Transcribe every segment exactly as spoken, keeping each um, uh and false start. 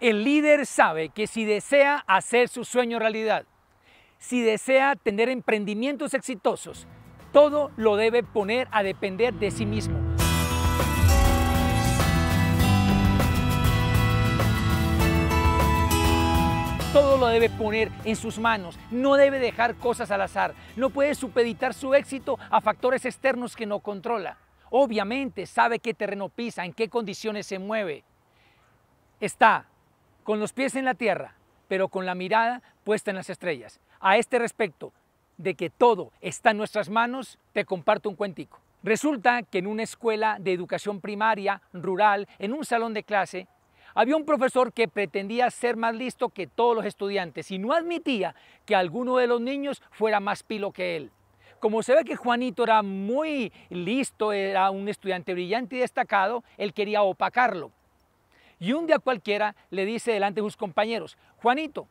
El líder sabe que si desea hacer su sueño realidad, si desea tener emprendimientos exitosos, todo lo debe poner a depender de sí mismo. Todo lo debe poner en sus manos, no debe dejar cosas al azar, no puede supeditar su éxito a factores externos que no controla. Obviamente sabe qué terreno pisa, en qué condiciones se mueve. Está con los pies en la tierra, pero con la mirada puesta en las estrellas. A este respecto, de que todo está en nuestras manos, te comparto un cuentico. Resulta que en una escuela de educación primaria, rural, en un salón de clase, había un profesor que pretendía ser más listo que todos los estudiantes y no admitía que alguno de los niños fuera más pilo que él. Como se ve que Juanito era muy listo, era un estudiante brillante y destacado, él quería opacarlo. Y un día cualquiera le dice delante de sus compañeros: Juanito,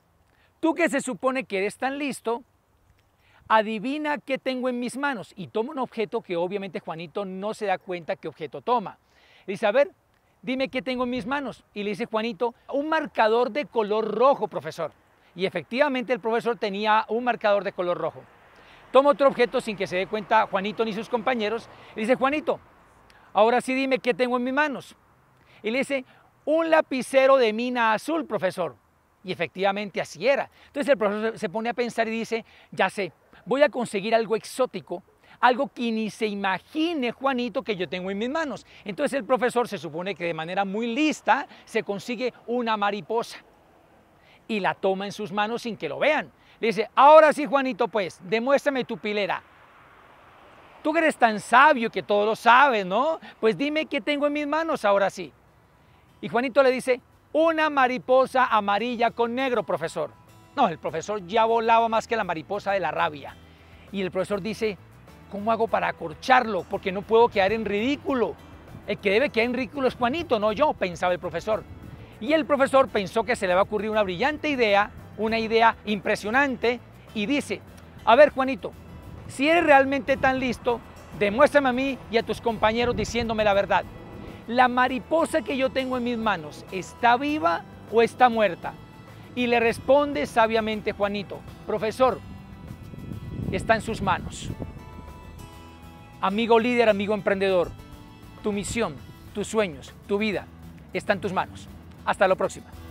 tú que se supone que eres tan listo, adivina qué tengo en mis manos. Y toma un objeto que obviamente Juanito no se da cuenta qué objeto toma. Le dice: a ver, dime qué tengo en mis manos. Y le dice Juanito: un marcador de color rojo, profesor. Y efectivamente el profesor tenía un marcador de color rojo. Toma otro objeto sin que se dé cuenta Juanito ni sus compañeros. Le dice: Juanito, ahora sí dime qué tengo en mis manos. Y le dice: un lapicero de mina azul, profesor. Y efectivamente así era. Entonces el profesor se pone a pensar y dice: ya sé, voy a conseguir algo exótico, algo que ni se imagine Juanito que yo tengo en mis manos. Entonces el profesor se supone que de manera muy lista se consigue una mariposa y la toma en sus manos sin que lo vean. Le dice: ahora sí, Juanito, pues, demuéstrame tu pilera. Tú que eres tan sabio que todo lo sabes, ¿no? Pues dime qué tengo en mis manos ahora sí. Y Juanito le dice: una mariposa amarilla con negro, profesor. No, el profesor ya volaba más que la mariposa de la rabia. Y el profesor dice: ¿cómo hago para acorcharlo? Porque no puedo quedar en ridículo. El que debe quedar en ridículo es Juanito, no yo, pensaba el profesor. Y el profesor pensó que se le va a ocurrir una brillante idea, una idea impresionante, y dice: a ver, Juanito, si eres realmente tan listo, demuéstrame a mí y a tus compañeros diciéndome la verdad. ¿La mariposa que yo tengo en mis manos está viva o está muerta? Y le responde sabiamente Juanito: profesor, está en sus manos. Amigo líder, amigo emprendedor, tu misión, tus sueños, tu vida está en tus manos. Hasta la próxima.